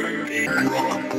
Rock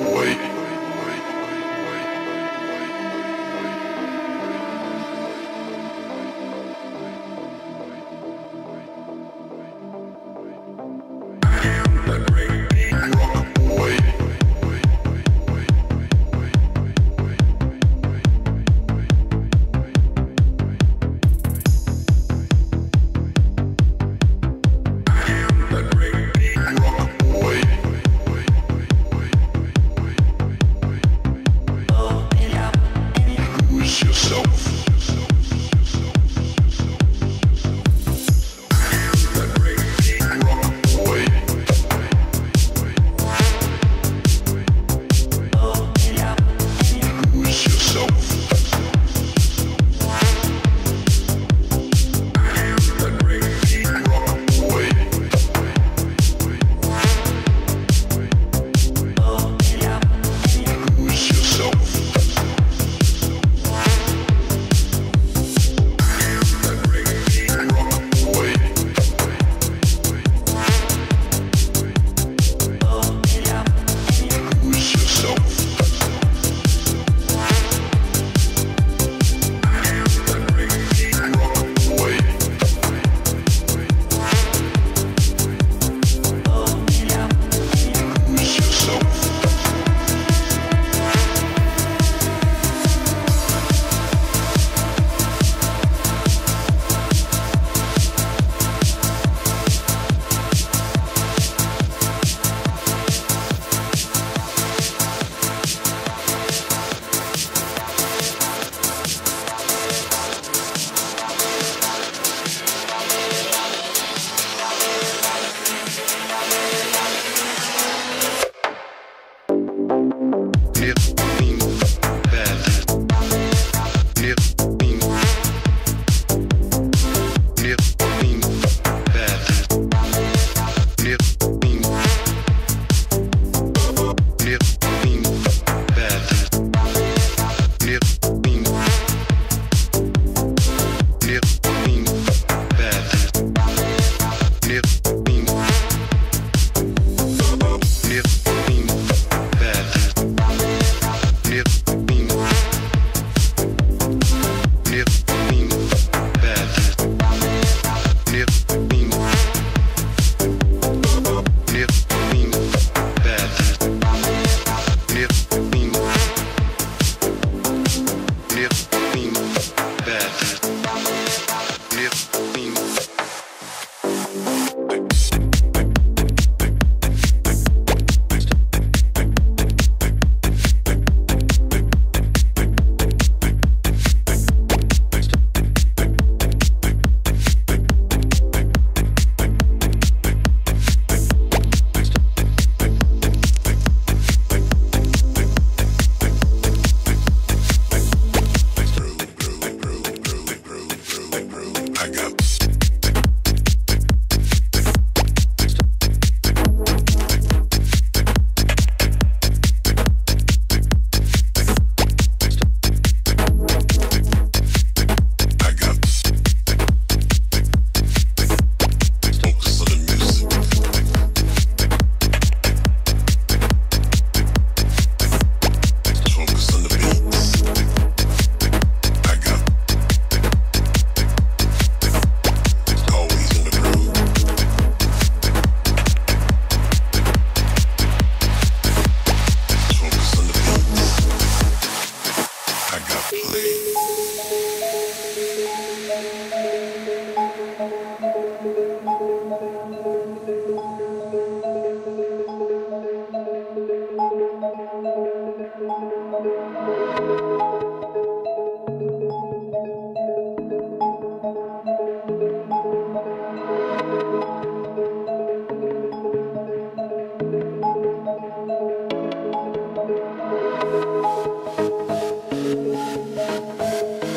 boy.